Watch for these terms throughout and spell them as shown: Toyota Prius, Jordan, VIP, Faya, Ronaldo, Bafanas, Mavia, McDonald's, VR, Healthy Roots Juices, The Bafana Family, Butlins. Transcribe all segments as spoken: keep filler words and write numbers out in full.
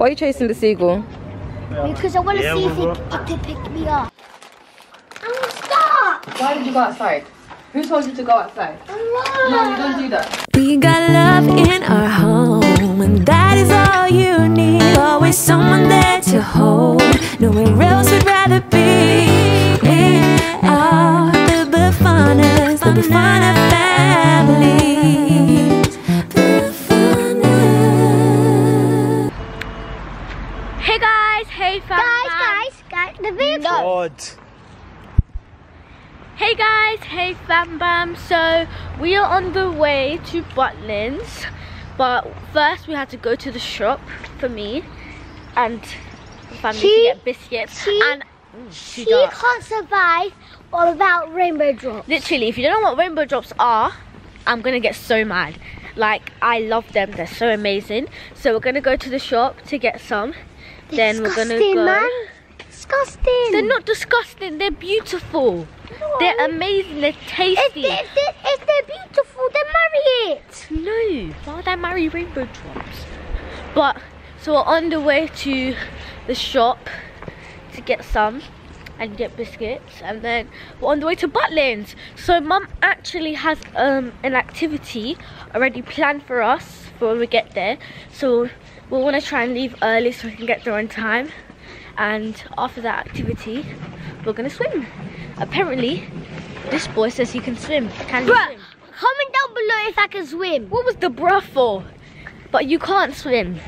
Why are you chasing the seagull? Because I want to yeah, see we'll if it, it can pick me up. I'm stuck! Why did you go outside? Who told you to go outside? Mom. No, you don't do that. We got love in our home, and that is all you need. Always someone there to hold. Nowhere else we'd rather be. We are the Bafanas, the Bafana family. Hey guys, hey fam. Guys, guys, guys, the vehicle. What? Hey guys, hey fam bam. So we are on the way to Butlins, but first we had to go to the shop for me and family she, to get biscuits. She, and mm, she, she can't survive all without rainbow drops. Literally, if you don't know what rainbow drops are, I'm gonna get so mad. Like, I love them; they're so amazing. So we're gonna go to the shop to get some. Then disgusting, we're gonna go. Man. Disgusting. They're not disgusting. They're beautiful. No. They're amazing. They're tasty. If, they, if, they, if they're beautiful, then marry it. No, why would I marry rainbow drops? But so we're on the way to the shop to get some and get biscuits, and then we're on the way to Butlins. So Mum actually has um an activity already planned for us for when we get there. So we'll want to try and leave early so we can get there on time, and after that activity we're gonna swim. Apparently this boy says he can swim. Can you swim? Comment down below if I can swim. What was the bruh for? But you can't swim.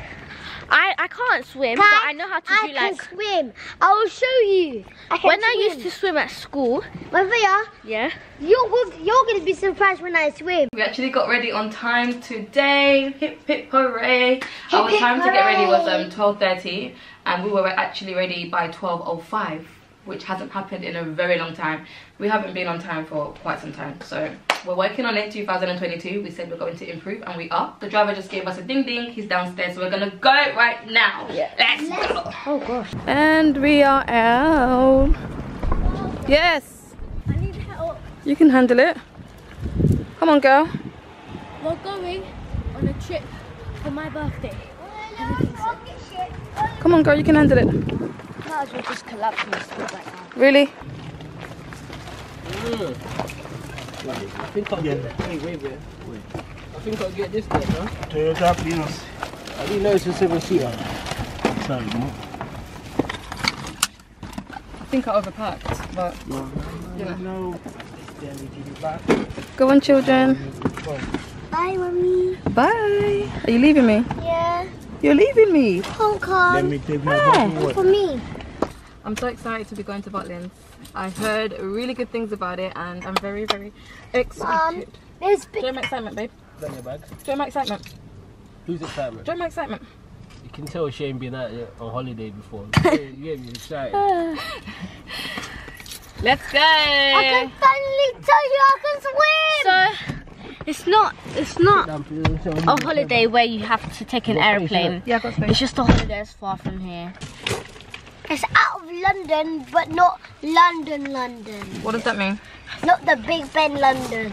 I, I can't swim, guys, but I know how to I do like... I can swim. I will show you. I when swim. I used to swim at school... Mavia, yeah? You're, you're going to be surprised when I swim. We actually got ready on time today. Hip, hip, hooray. Hip, Our hip, time hooray. to get ready was um, twelve thirty, and we were actually ready by twelve oh five, which hasn't happened in a very long time. We haven't been on time for quite some time, so... We're working on it, two thousand twenty-two. We said we're going to improve, and we are. The driver just gave us a ding ding. He's downstairs. So we're going to go right now. Yeah. Let's, Let's go. Oh, gosh. And we are out. Oh. Yes. I need help. You can handle it. Come on, girl. We're going on a trip for my birthday. Oh, no, so. oh, Come on, girl. You can handle it. Might as well just collapse in the school right now. Really? Mm. I think I'll get yeah. hey, wait, wait, wait. I think I'll get this one, huh? Toyota Prius. I didn't know it's a seven seater. Sorry, no. I think I overpacked, but no, no, you know. No, no. Go on, children. Bye, mommy. Bye. Are you leaving me? Yeah. You're leaving me. Hong Kong. Let me take my yeah. for me. I'm so excited to be going to Butlins. I heard really good things about it, and I'm very, very excited. Um, Join my excitement, babe. Is that your bag? Join my excitement. Who's excitement? Join my excitement. You can tell Shane been out on holiday before. You gave me excited. Let's go. I can finally tell you I can swim. So it's not, it's not a holiday where you have to take an airplane. Yeah, it's just a holiday that's far from here. It's out of London, but not London, London. What does that mean? Not the Big Ben, London.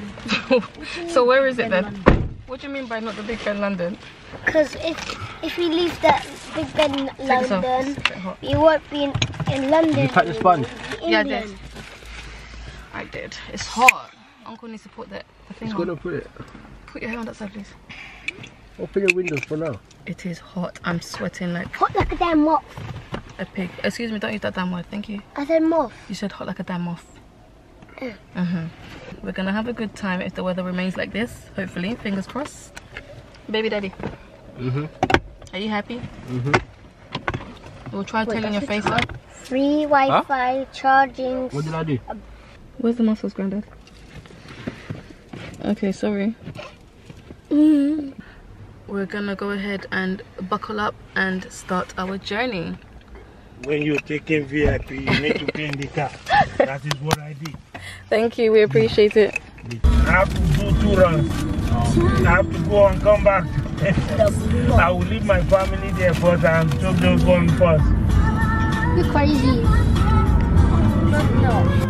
So where is it then? London. What do you mean by not the Big Ben, London? Because if if we leave the Big Ben, London, we won't be in, in London. You packed the sponge? Yeah, I did. I did. It's hot. Uncle needs to put that thing He's on. Gonna put it. Put your hair on that side, please. Open your windows for now. It is hot. I'm sweating like... Hot like a damn moth. A pig. Excuse me, don't use that damn word, thank you. I said moth. You said hot like a damn moth. Mm. Mm-hmm. We're gonna have a good time if the weather remains like this, hopefully, fingers crossed. Baby daddy. Mm-hmm. Are you happy? Mm-hmm. We'll try telling your face up. Free Wi-Fi huh? charging. What did I do? Where's the muscles, Grandad? Okay, sorry. Mm. We're gonna go ahead and buckle up and start our journey. When you're taking V I P, you need to clean the car. That is what I did. Thank you, we appreciate it. I have to do two runs. I have to go and come back. I will leave my family there first and children going first. You're crazy. No.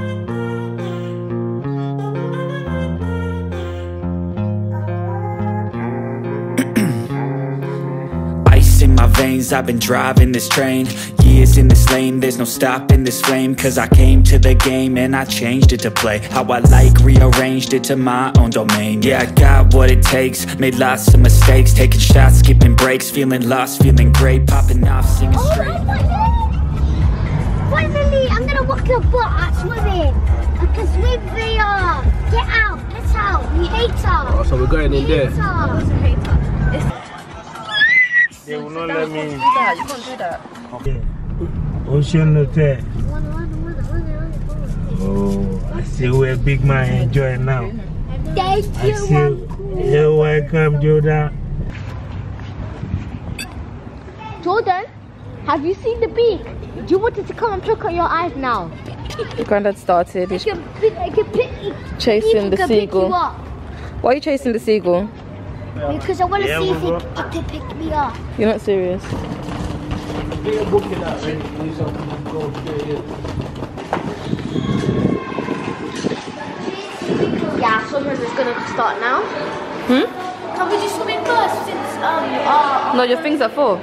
lanes. I've been driving this train, years in this lane. There's no stopping this flame, cause I came to the game and I changed it to play how I like, rearranged it to my own domain. Yeah, I got what it takes, made lots of mistakes, taking shots, skipping breaks, feeling lost, feeling great, popping off, singing oh straight. Wait, Lily, I'm gonna walk your butt out swimming, because we V R. Get out, get out, we hate her. Oh, so we're going we in there. They will not let me. You can't do that. Okay. Ocean Hotel. Oh, I see where Big Man enjoying now. Thank you, Uncle. You're welcome, Jordan. Jordan, have you seen the beak? Do you want it to come and pluck on your eyes now? The granddad started. He's chasing the seagull. Why are you chasing the seagull? Because I want to yeah, see if it, it can pick me up. You're not serious. Yeah, swimming is gonna start now. Hmm? Can we do swimming first since um uh, no, your things are full.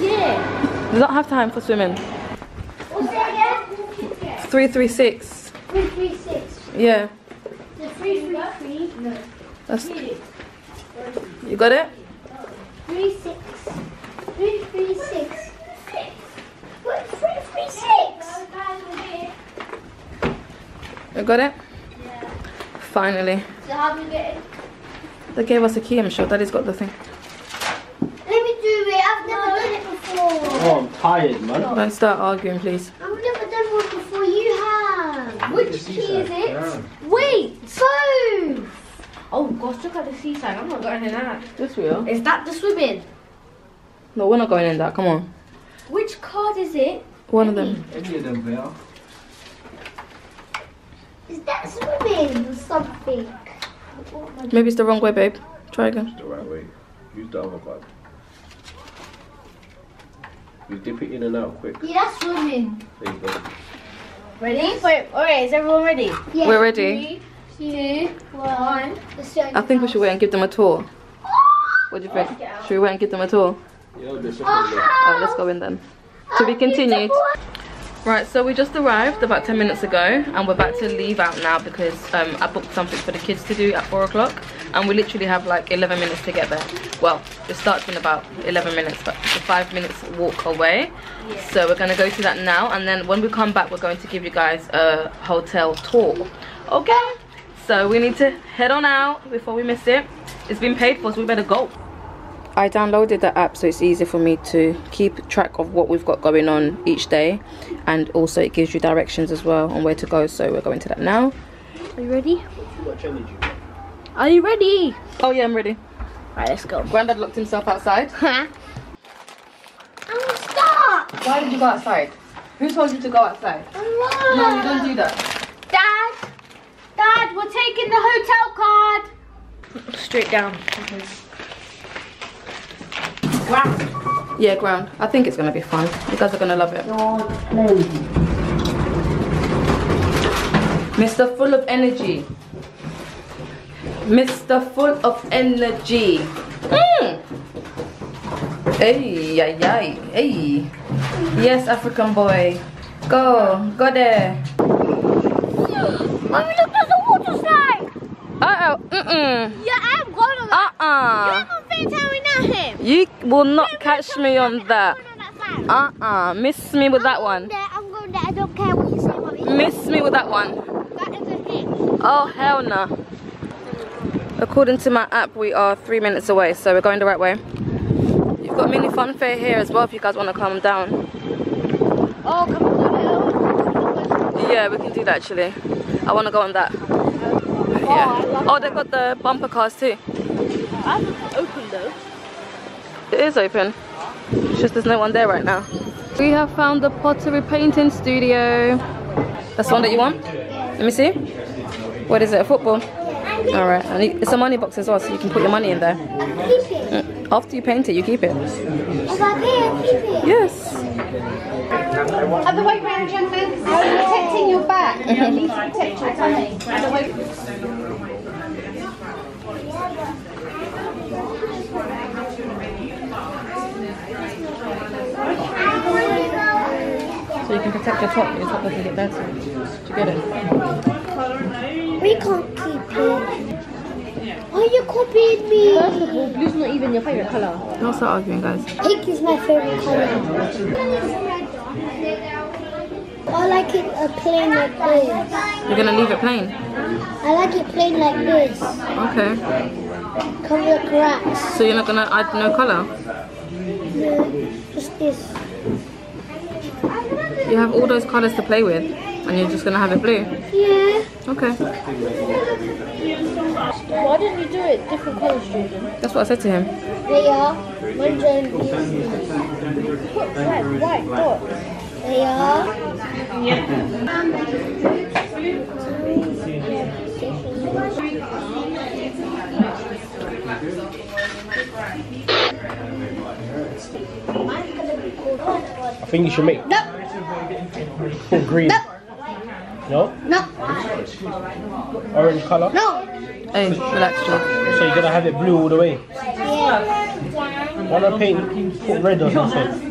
Yeah. We don't have time for swimming. What's that again? Three three six. Three three six. Yeah. The three three three. No. That's you got it? Three six. Three three six. What three three six? You got it? Yeah. Finally. So how do you get it? They gave us a key, I'm sure. Daddy's got the thing. Let me do it. I've never no. done it before. Oh, I'm tired, man. Don't start arguing, please. I've never done one before. You have. Which key is it? Yeah. Wait. So. Oh gosh, look at the seaside. I'm not going in that. Yes, we are. Is that the swimming? No, we're not going in that. Come on. Which card is it? One Any? of them. Any of them, we are. Is that swimming or something? Maybe it's the wrong way, babe. Try again. It's the right way. Use the other card. You dip it in and out quick. Yeah, that's swimming. There you go. Ready? Wait, alright, is everyone ready? Yeah. We're ready. Three. Two, one. I think we should wait and give them a tour. What do you think? Should we wait and give them a tour? Yeah, oh, let's go in then. To be continued. Right, so we just arrived about ten minutes ago and we're about to leave out now because um, I booked something for the kids to do at four o'clock and we literally have like eleven minutes to get there. Well, it starts in about eleven minutes, but it's a five minutes walk away. Yeah. So we're going to go to that now, and then when we come back we're going to give you guys a hotel tour. Okay? So we need to head on out before we miss it. It's been paid for, so we better go. I downloaded the app so it's easy for me to keep track of what we've got going on each day, and also it gives you directions as well on where to go, so we're going to that now. Are you ready? Are you ready? Oh yeah, I'm ready. Alright, let's go. Granddad locked himself outside. I'm stuck! Why did you go outside? Who told you to go outside? Hello. No, you don't do that. Dad, we're taking the hotel card. Straight down. Okay. Ground. Yeah, ground. I think it's going to be fun. You guys are going to love it. Mister Full of Energy. Mister Full of Energy. Mm. Hey, ay, ay, hey. Yes, African boy. Go, go there. Mommy, look, there's a water slide! Uh-oh, mm-mm. Yeah, I'm going on that. Uh-uh. You ain't gonna finish telling me nothing. You will not you catch me on that. On that uh-uh. Miss me with I'm that one. There, I'm going there. I don't care what you say, Mommy. Miss me with that one. That is a hit. Oh, hell no. Nah. According to my app, we are three minutes away, so we're going the right way. You've got mini fun fair here as well if you guys want to calm down. Oh, come on, little. Yeah, we can do that actually. I want to go on that. Oh, yeah. Oh, they've got the bumper cars too. I haven't opened though. It is open. It's just there's no one there right now. We have found the pottery painting studio. That's the one that you want? Let me see. What is it? A football? Alright. And it's a money box as well, so you can put your money in there. After you paint it, you keep it. If I pay, I keep it. Yes. Other way round, young man, because you're protecting your back. You need to protect your tummy. Other way. and protect your top, your top doesn't get dirty. Do you get it? We can't keep it. Why are you copying me? First of all, blue's not even your favourite colour. Don't start arguing, guys. Pink is my favourite colour. I like it uh, plain like this. You're gonna leave it plain? I like it plain like this. Okay. Cover the cracks. So you're not gonna add no colour? No, just this. You have all those colours to play with and you're just gonna have it blue? Yeah. Okay. Why didn't you do it different colours, Jordan? That's what I said to him. They are orange and blue. Put red, white dots. They are. Yeah. I think you should make. No. Green. No. No. No. Orange color. No. Hey, relax, Jordan. So you're gonna have it blue all the way. Yeah. Why not paint? Put red or something.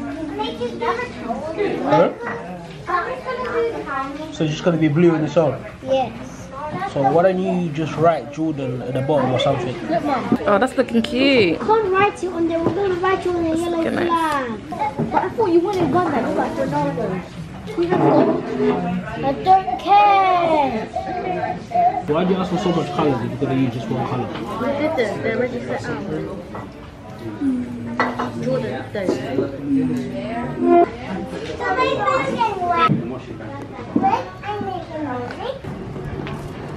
Huh? So it's just gonna be blue in the song? Yes. So why don't you just write Jordan at the bottom or something? Look, Mum. Oh, that's looking cute. I can't write it on there, we're gonna write it on the yellow flag. But I thought you wanted one that looked like Ronaldo. We have one. I don't care. Why do you ask for so much colours if you're gonna use just one colour? They didn't, they already set out. Mm. Jordan, don't.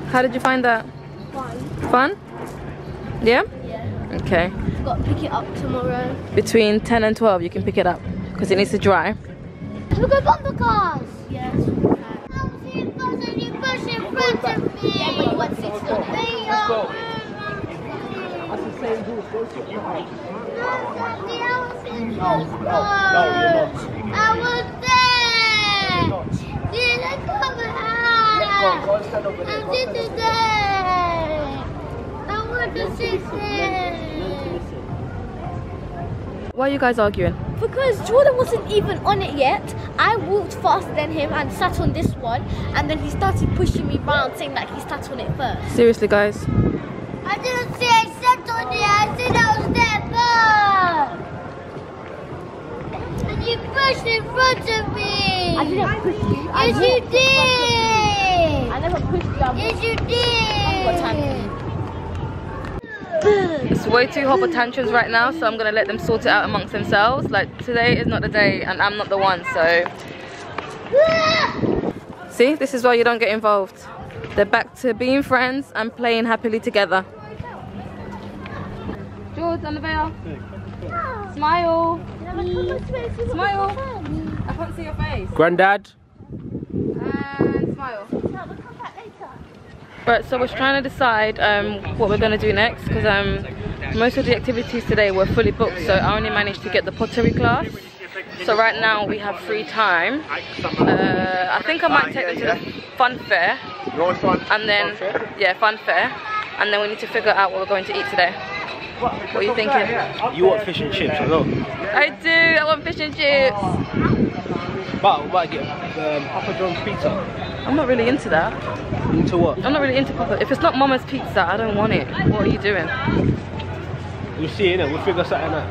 How did you find that? Fun. Fun? Yeah? Yeah. Okay. I've got to pick it up tomorrow. Between ten and twelve you can pick it up because it needs to dry. Should we go bumper cars? Yes. I'm seeing bus and you push in front of me. Yeah, but you want six on it. I was there! Did I cover up? I'm just today! I want to see this! Why are you guys arguing? Because Jordan wasn't even on it yet. I walked faster than him and sat on this one, and then he started pushing me round saying that he sat on it first. Seriously, guys? I didn't say I sat on it, I said I was there first! You pushed in front of me! I didn't push you. Yes, you did! I never pushed you. Yes, you did! It's way too hot for tantrums right now, so I'm gonna let them sort it out amongst themselves. Like, today is not the day, and I'm not the one, so. See, this is why you don't get involved. They're back to being friends and playing happily together. George, Annabelle. Smile. Smile. I can't see your face. Granddad. And smile. Right, so we're trying to decide um, what we're going to do next because um, most of the activities today were fully booked, so I only managed to get the pottery class. So right now we have free time. Uh, I think I might take them to the fun fair. And then, yeah, fun fair. And then we need to figure out what we're going to eat today. What are you thinking? You want fish and chips, I know. I do, I want fish and chips. But we might get um, Papa John's pizza. I'm not really into that. Into what? I'm not really into Papa. If it's not Mama's pizza, I don't want it. What are you doing? You'll see, innit? We'll figure something out.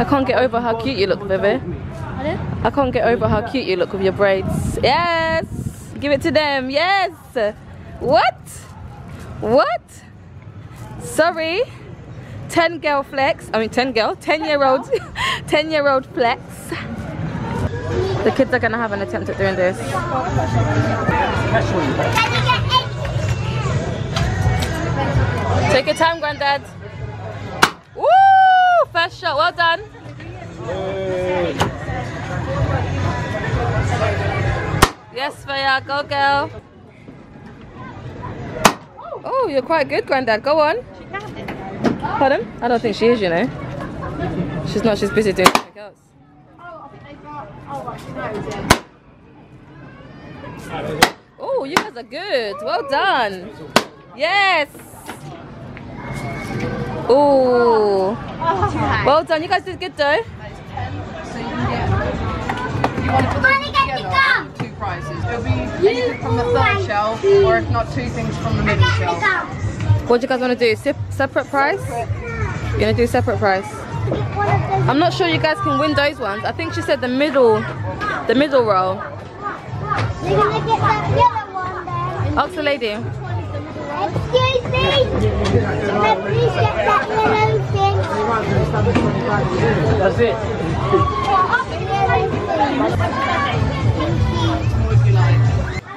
I can't get over how cute you look, baby. I can't get over how cute you look with your braids. Yes! Give it to them, yes! What? What? Sorry. ten girl flex, I mean ten girl, ten year old, ten year old flex. The kids are gonna have an attempt at doing this. Take your time, Granddad. Woo! First shot, well done. Yes, Faya, go girl. Oh, you're quite good, Granddad, go on. Pardon? I don't think she is, you know. She's not, she's busy doing something else. Oh, I think they got. Oh, right, she knows, yeah. Oh, you guys are good. Well done. Yes. Oh. Well done. You guys did good, though. That is ten, so you get. You want to put them together. from the third shelf, or if not, two things from the middle shelf. What do you guys want to do? Se separate price? You're going to do separate price? I'm not sure you guys can win those ones. I think she said the middle, the middle row. You're going to get that yellow one then. Ask the lady. Excuse me. Can I please get that yellow thing? That's it. Can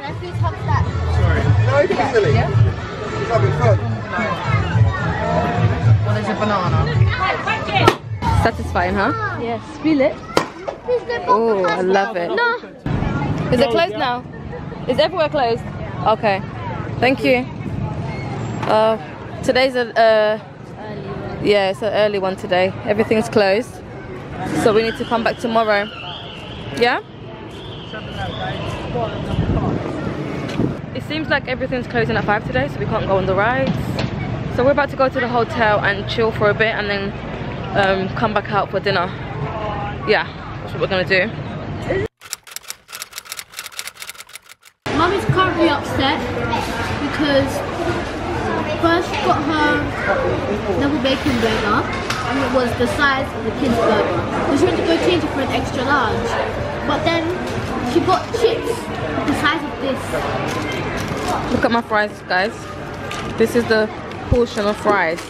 I please have that? Sorry. No, you can easily. It's like a cook. Well, there's a banana. Satisfying, huh? Yes. Feel it. Oh, I love it. No. Is it closed now? Is everywhere closed? Okay. Thank you. Uh, today's a uh, yeah, it's an early one today. Everything's closed, so we need to come back tomorrow. Yeah. It seems like everything's closing at five today, so we can't go on the rides. So we're about to go to the hotel and chill for a bit, and then um, come back out for dinner. Yeah, that's what we're gonna do. Mummy's currently upset because. First got her double bacon burger, and it was the size of the kids' burger. So she went to go change it for an extra large, but then she got chips the size of this. Look at my fries, guys. This is the portion of fries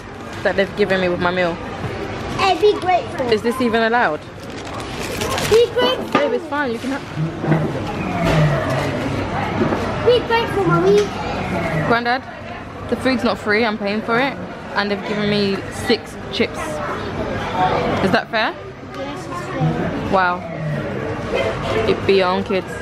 that they've given me with my meal. Hey, be grateful. Is this even allowed? Be grateful. Babe, it's fine. You can have. Be grateful, mommy. Granddad. The food's not free, I'm paying for it, and they've given me six chips. Is that fair? Yes, it's fair. Wow. It be on, kids.